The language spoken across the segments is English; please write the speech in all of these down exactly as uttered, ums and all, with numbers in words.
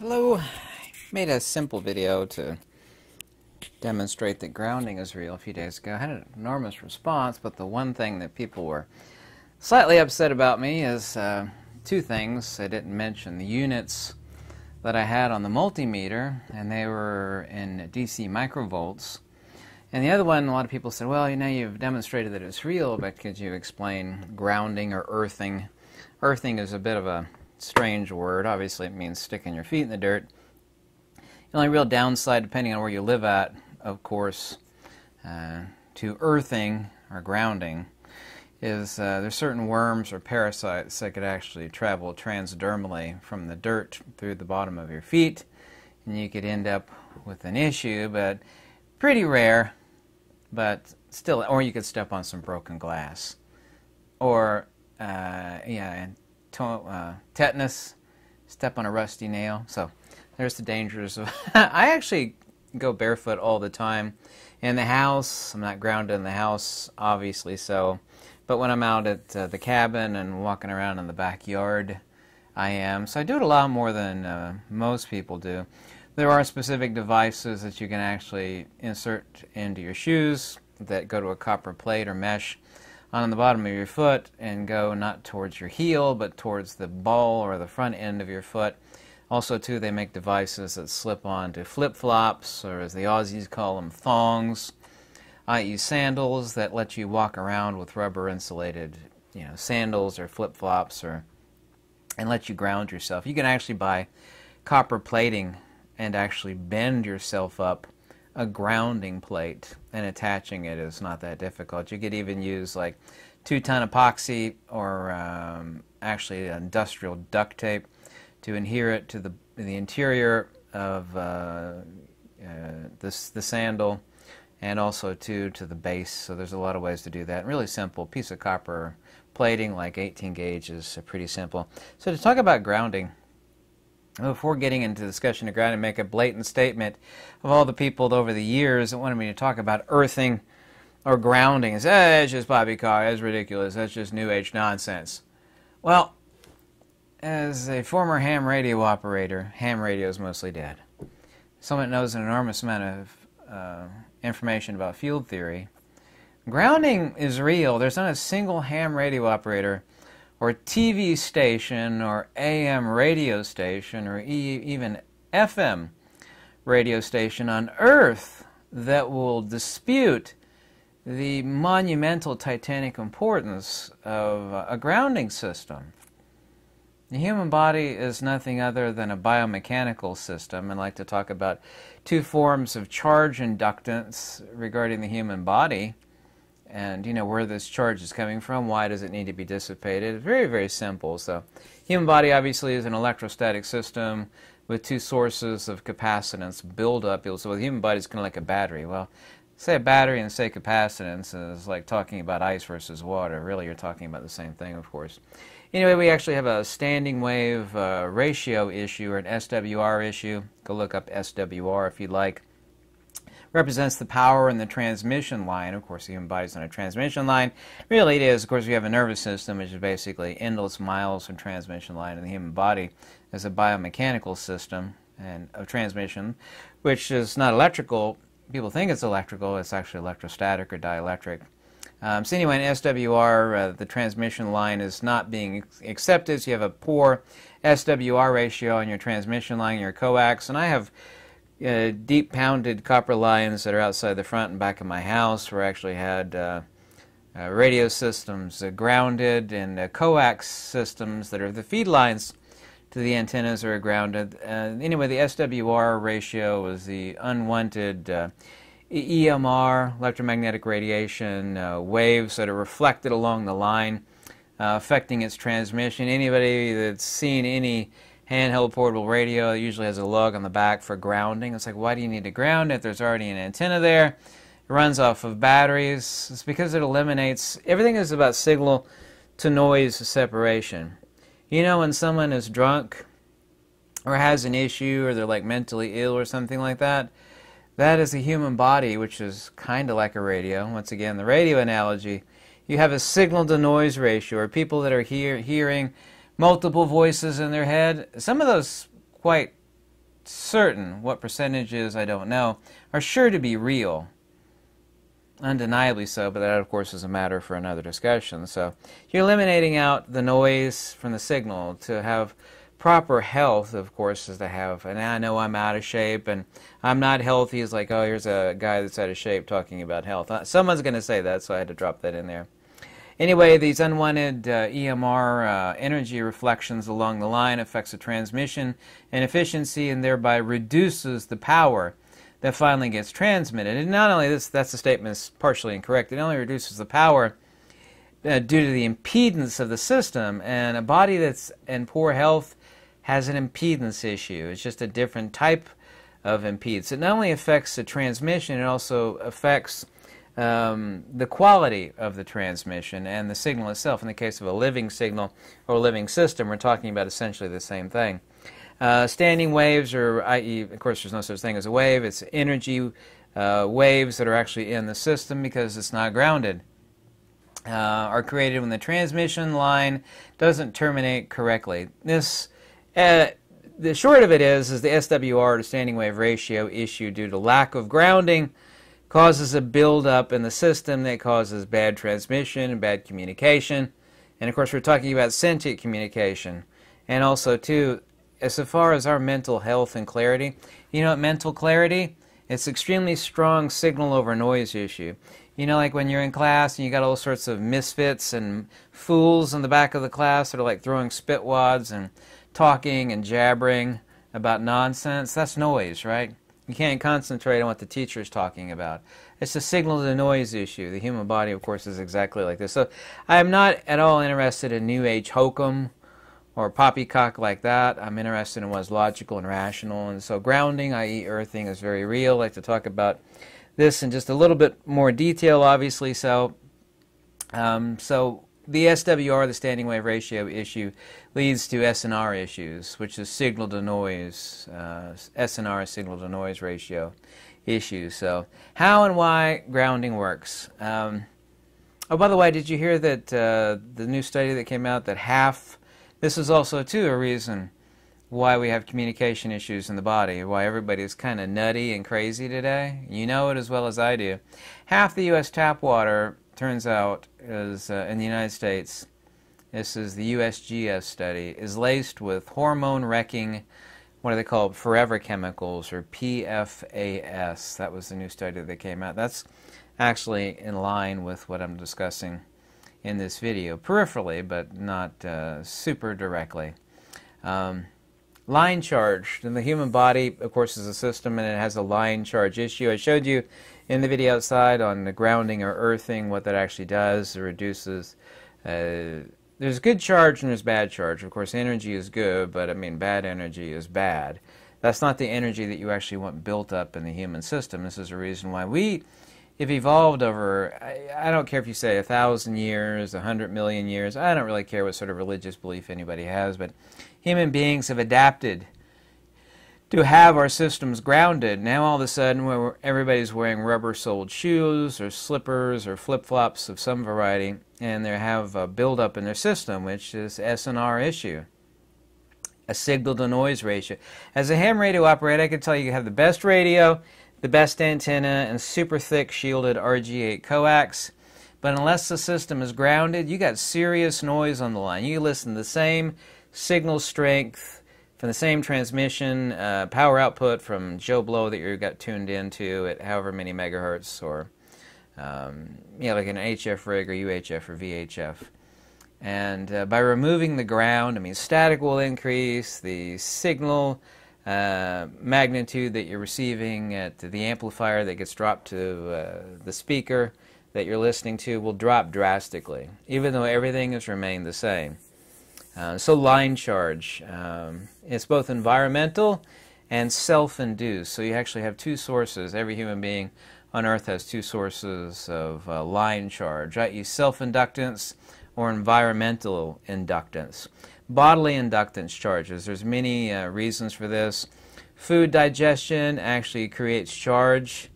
Hello, I made a simple video to demonstrate that grounding is real a few days ago. I had an enormous response, but the one thing that people were slightly upset about me is uh, two things. I didn't mention the units that I had on the multimeter, and they were in D C microvolts. And the other one, a lot of people said, well, you know, you've demonstrated that it's real, but could you explain grounding or earthing? Earthing is a bit of a strange word. Obviously it means sticking your feet in the dirt. The only real downside, depending on where you live at, of course, uh, to earthing or grounding is uh, there's certain worms or parasites that could actually travel transdermally from the dirt through the bottom of your feet, and you could end up with an issue, but pretty rare, but still. Or you could step on some broken glass, or uh, yeah, To, uh, tetanus, step on a rusty nail. So there's the dangers of I actually go barefoot all the time in the house. I'm not grounded in the house, obviously, so, but when I'm out at uh, the cabin and walking around in the backyard, I am. So I do it a lot more than uh, most people do. There are specific devices that you can actually insert into your shoes that go to a copper plate or mesh on the bottom of your foot and go not towards your heel but towards the ball or the front end of your foot. Also too, they make devices that slip on to flip-flops, or as the Aussies call them, thongs, that is sandals that let you walk around with rubber insulated, you know, sandals or flip-flops, or and let you ground yourself. You can actually buy copper plating and actually bend yourself up a grounding plate, and attaching it is not that difficult. You could even use like two-ton epoxy or um, actually industrial duct tape to adhere it to the, the interior of uh, uh, this, the sandal, and also to, to the base. So there's a lot of ways to do that. Really simple piece of copper plating, like eighteen gauge, is pretty simple. So to talk about grounding, before getting into the discussion of grounding, make a blatant statement of all the people over the years that wanted me to talk about earthing or grounding. It's, eh, it's just Bobby Carr, it's ridiculous, that's just New Age nonsense. Well, as a former ham radio operator, ham radio is mostly dead. Someone that knows an enormous amount of uh, information about field theory, grounding is real. There's not a single ham radio operator or T V station, or A M radio station, or e even F M radio station on Earth that will dispute the monumental, titanic importance of a grounding system. The human body is nothing other than a biomechanical system, and I like to talk about two forms of charge inductance regarding the human body. And you know where this charge is coming from, why does it need to be dissipated? Very, very simple. So human body obviously is an electrostatic system with two sources of capacitance buildup. So the human body is kind of like a battery. Well, say a battery and say capacitance is like talking about ice versus water. Really, you're talking about the same thing, of course. Anyway, we actually have a standing wave uh, ratio issue, or an S W R issue. Go look up S W R if you'd like. Represents the power in the transmission line. Of course, the human body's on a transmission line. Really, it is. Of course, we have a nervous system, which is basically endless miles of transmission line, and the human body is a biomechanical system and of transmission, which is not electrical. People think it's electrical. It's actually electrostatic or dielectric. Um, so anyway, in S W R, uh, the transmission line is not being accepted. So you have a poor S W R ratio on your transmission line, your coax, and I have Uh, deep pounded copper lines that are outside the front and back of my house, where I actually had uh, uh, radio systems uh, grounded, and uh, coax systems that are the feed lines to the antennas are grounded. Uh, anyway, the S W R ratio was the unwanted uh, E M R, electromagnetic radiation, uh, waves that are reflected along the line, uh, affecting its transmission. Anybody that's seen any handheld portable radio, it usually has a lug on the back for grounding. It's like, why do you need to ground it? There's already an antenna there. It runs off of batteries. It's because it eliminates, everything is about signal to noise separation. You know, when someone is drunk or has an issue, or they're like mentally ill or something like that, that is the human body, which is kind of like a radio. Once again, the radio analogy, you have a signal to noise ratio, or people that are hear, hearing multiple voices in their head. Some of those quite certain, what percentages I don't know, are sure to be real. Undeniably so, but that of course is a matter for another discussion. So you're eliminating out the noise from the signal. To have proper health, of course, is to have, and I know I'm out of shape and I'm not healthy. It's like, oh, here's a guy that's out of shape talking about health. Someone's going to say that, so I had to drop that in there. Anyway, these unwanted uh, E M R uh, energy reflections along the line affects the transmission and efficiency, and thereby reduces the power that finally gets transmitted. And not only this, that's the statement is partially incorrect. It only reduces the power uh, due to the impedance of the system. And a body that's in poor health has an impedance issue. It's just a different type of impedance. It not only affects the transmission, it also affects Um, the quality of the transmission and the signal itself. In the case of a living signal or a living system, we're talking about essentially the same thing. Uh, standing waves, or that is, of course, there's no such thing as a wave. It's energy uh, waves that are actually in the system because it's not grounded, uh, are created when the transmission line doesn't terminate correctly. This, uh, the short of it is, is the S W R, to standing wave ratio issue due to lack of grounding, causes a buildup in the system that causes bad transmission and bad communication. And of course, we're talking about sentient communication. And also, too, as far as our mental health and clarity, you know what mental clarity? It's extremely strong signal over noise issue. You know, like when you're in class and you got all sorts of misfits and fools in the back of the class that are like throwing spitwads and talking and jabbering about nonsense. That's noise, right? You can't concentrate on what the teacher is talking about. It's a signal-to-noise issue. The human body, of course, is exactly like this. So I'm not at all interested in New Age hokum or poppycock like that. I'm interested in what's logical and rational. And so grounding, that is earthing, is very real. I'd like to talk about this in just a little bit more detail, obviously. So, um, so the S W R, the standing wave ratio issue, leads to S N R issues, which is signal to noise, uh, S N R, signal to noise ratio issues. So how and why grounding works. Um, oh, by the way, did you hear that uh, the new study that came out that half, this is also too a reason why we have communication issues in the body, why everybody is kind of nutty and crazy today. You know it as well as I do. Half the U S tap water, turns out, is uh, in the United States, this is the U S G S study, is laced with hormone-wrecking, what are they called, forever chemicals, or P F A S. That was the new study that came out. That's actually in line with what I'm discussing in this video, peripherally, but not uh, super directly. Um, line charge. And the human body, of course, is a system, and it has a line charge issue. I showed you in the video outside on the grounding or earthing, what that actually does. It reduces, uh, there's good charge and there's bad charge. Of course, energy is good, but I mean, bad energy is bad. That's not the energy that you actually want built up in the human system. This is a reason why we have evolved over, I, I don't care if you say a thousand years, a hundred million years, I don't really care what sort of religious belief anybody has, but human beings have adapted to have our systems grounded. Now all of a sudden we're, everybody's wearing rubber-soled shoes or slippers or flip-flops of some variety, and they have a buildup in their system, which is S N R issue, a signal-to-noise ratio. As a ham radio operator, I can tell you you have the best radio, the best antenna, and super-thick shielded R G eight coax. But unless the system is grounded, you got serious noise on the line. You listen to the same signal strength from the same transmission, uh, power output from Joe Blow that you got tuned into at however many megahertz, or um, yeah, like an H F rig or U H F or V H F. And uh, by removing the ground, I mean static will increase the signal uh, magnitude that you're receiving at the amplifier that gets dropped to uh, the speaker that you're listening to will drop drastically, even though everything has remained the same. Uh, so line charge, um, it's both environmental and self-induced. So you actually have two sources. Every human being on Earth has two sources of uh, line charge, that is self-inductance or environmental inductance. Bodily inductance charges, there's many uh, reasons for this. Food digestion actually creates charge.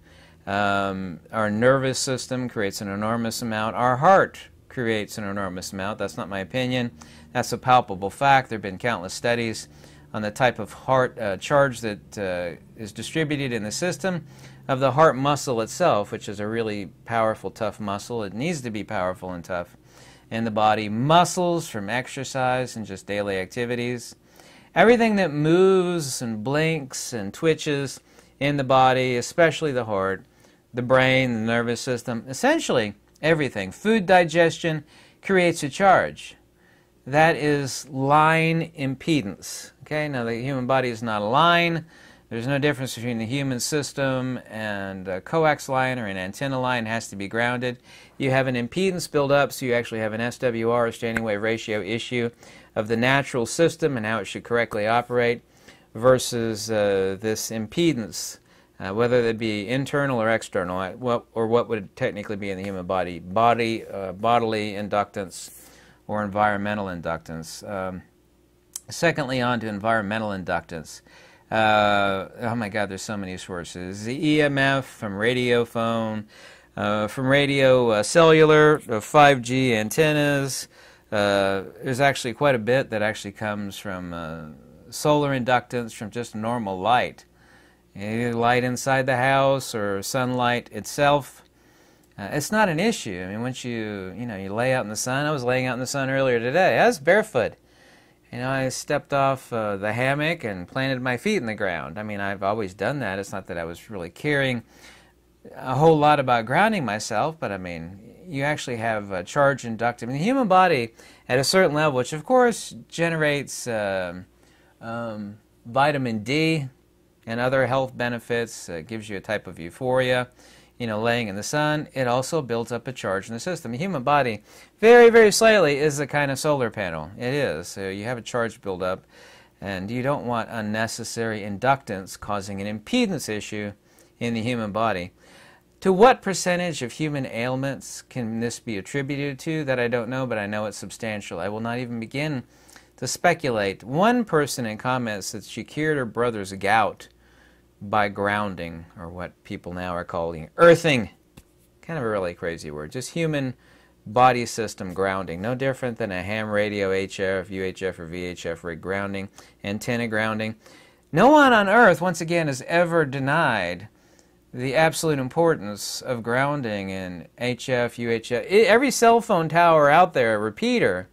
Um, our nervous system creates an enormous amount. Our heart creates an enormous amount. That's not my opinion. That's a palpable fact. There have been countless studies on the type of heart uh, charge that uh, is distributed in the system, of the heart muscle itself, which is a really powerful, tough muscle. It needs to be powerful and tough. And the body muscles from exercise and just daily activities. Everything that moves and blinks and twitches in the body, especially the heart, the brain, the nervous system, essentially everything. Food digestion creates a charge. That is line impedance. Okay, now the human body is not a line. There's no difference between the human system and a coax line or an antenna line. It has to be grounded. You have an impedance buildup, so you actually have an S W R, or standing wave ratio, issue of the natural system and how it should correctly operate versus uh, this impedance, uh, whether it be internal or external, or what would technically be in the human body, body uh, bodily inductance or environmental inductance. Um, secondly, on to environmental inductance. Uh, oh my God, there's so many sources. The E M F from radiophone, uh, from radio uh, cellular, uh, five G antennas. Uh, there's actually quite a bit that actually comes from uh, solar inductance, from just normal light. Either light inside the house or sunlight itself. Uh, it's not an issue. I mean, once you, you know, you lay out in the sun. I was laying out in the sun earlier today. I was barefoot. You know, I stepped off uh, the hammock and planted my feet in the ground. I mean, I've always done that. It's not that I was really caring a whole lot about grounding myself, but I mean, you actually have a charge inductive. I mean, the human body at a certain level, which of course generates uh, um, vitamin D and other health benefits, uh, gives you a type of euphoria. You know, laying in the sun, it also builds up a charge in the system. The human body, very, very slightly, is a kind of solar panel. It is. So you have a charge buildup, and you don't want unnecessary inductance causing an impedance issue in the human body. To what percentage of human ailments can this be attributed to? That I don't know, but I know it's substantial. I will not even begin to speculate. One person in comments that she cured her brother's gout by grounding, or what people now are calling earthing. Kind of a really crazy word. Just human body system grounding. No different than a ham radio, H F, U H F, or V H F rig grounding, antenna grounding. No one on earth, once again, has ever denied the absolute importance of grounding in H F, U H F. Every cell phone tower out there, repeater,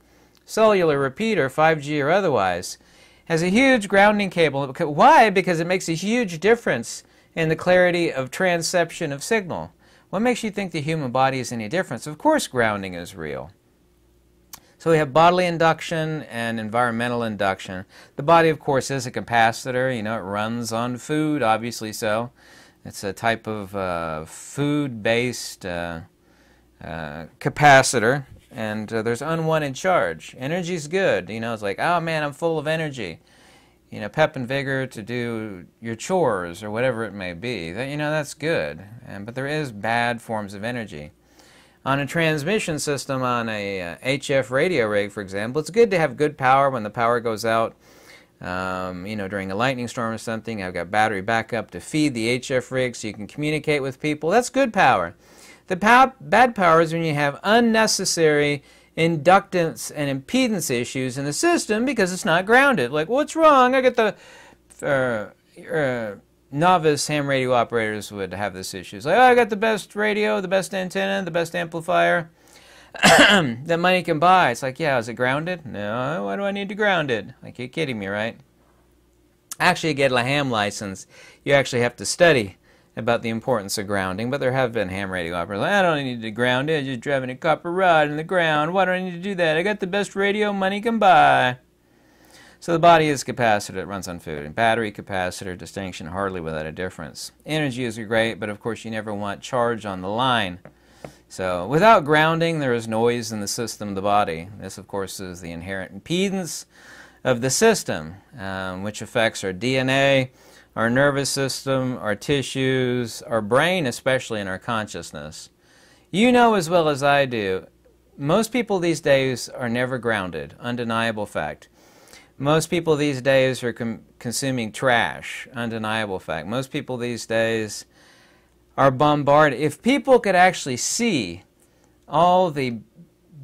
cellular repeater, five G or otherwise, has a huge grounding cable. Why? Because it makes a huge difference in the clarity of transception of signal. What makes you think the human body is any different? Of course grounding is real. So we have bodily induction and environmental induction. The body, of course, is a capacitor. You know, it runs on food, obviously so. It's a type of uh, food-based uh, uh, capacitor. And uh, there's unwanted charge. Energy's good. You know, it's like, oh man, I'm full of energy. You know, pep and vigor to do your chores or whatever it may be. That, you know, that's good. And, but there is bad forms of energy. On a transmission system, on a uh, H F radio rig, for example, it's good to have good power when the power goes out. Um, you know, during a lightning storm or something, I've got battery backup to feed the H F rig so you can communicate with people. That's good power. The pow- bad power is when you have unnecessary inductance and impedance issues in the system because it's not grounded. Like, what's wrong? I get the uh, uh, novice ham radio operators would have this issue. It's like, oh, I got the best radio, the best antenna, the best amplifier that money can buy. It's like, yeah, is it grounded? No, why do I need to ground it? Like, you're kidding me, right? Actually, to get a ham license, you actually have to study about the importance of grounding, but there have been ham radio operators. I don't need to ground it, just driving a copper rod in the ground. Why do I need to do that? I got the best radio money can buy. So the body is capacitor, it runs on food. And battery capacitor distinction hardly without a difference. Energy is great, but of course you never want charge on the line. So without grounding, there is noise in the system of the body. This, of course, is the inherent impedance of the system, um, which affects our D N A, our nervous system, our tissues, our brain especially, and our consciousness. You know as well as I do, most people these days are never grounded, undeniable fact. Most people these days are com- consuming trash, undeniable fact. Most people these days are bombarded. If people could actually see all the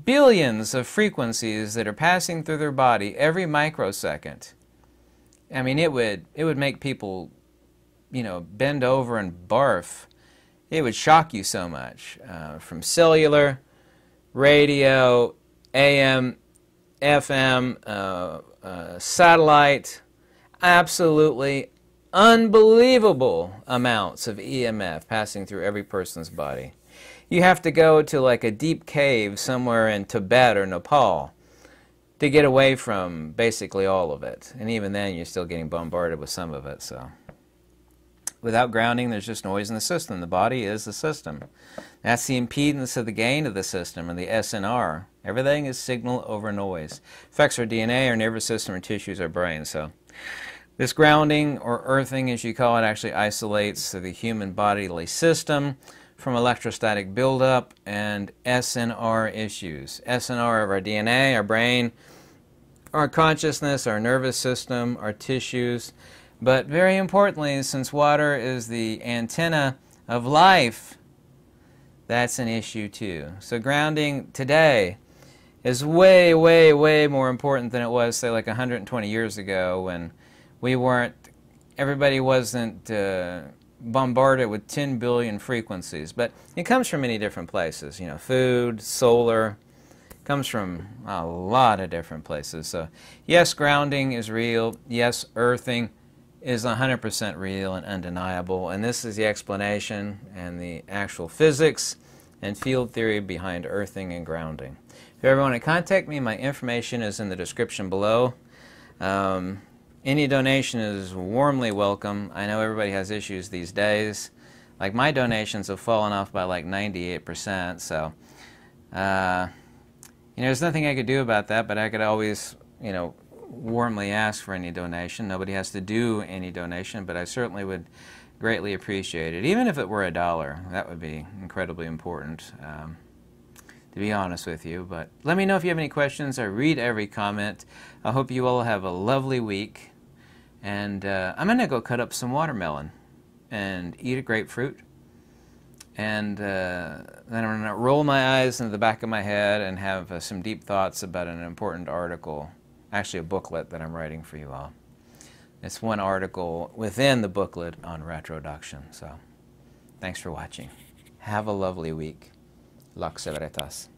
billions of frequencies that are passing through their body every microsecond, I mean, it would it would make people, you know, bend over and barf. It would shock you so much. Uh, from cellular, radio, A M, F M, uh, uh, satellite, absolutely unbelievable amounts of E M F passing through every person's body. You have to go to like a deep cave somewhere in Tibet or Nepal to get away from basically all of it. And even then, you're still getting bombarded with some of it. So without grounding, there's just noise in the system. The body is the system. That's the impedance of the gain of the system, and the S N R. Everything is signal over noise. Affects our D N A, our nervous system, our tissues, our brain. So this grounding, or earthing as you call it, actually isolates the human bodily system from electrostatic buildup and S N R issues. S N R of our D N A, our brain, our consciousness, our nervous system, our tissues. But very importantly, since water is the antenna of life, that's an issue too. So grounding today is way, way, way more important than it was, say, like one hundred twenty years ago, when we weren't, everybody wasn't uh, bombarded with ten billion frequencies. But it comes from many different places, you know, food, solar, comes from a lot of different places. So yes, grounding is real. Yes, earthing is one hundred percent real and undeniable. And this is the explanation and the actual physics and field theory behind earthing and grounding. If you ever want to contact me, my information is in the description below. Um, Any donation is warmly welcome. I know everybody has issues these days. Like, my donations have fallen off by like ninety-eight percent, so uh, you know, there's nothing I could do about that, but I could always, you know, warmly ask for any donation. Nobody has to do any donation, but I certainly would greatly appreciate it. Even if it were a dollar, that would be incredibly important, um, to be honest with you. But let me know if you have any questions. I read every comment. I hope you all have a lovely week. And uh, I'm going to go cut up some watermelon and eat a grapefruit. And uh, then I'm going to roll my eyes into the back of my head and have uh, some deep thoughts about an important article, actually a booklet that I'm writing for you all. It's one article within the booklet on retroduction. So thanks for watching. Have a lovely week. Lax Veritas.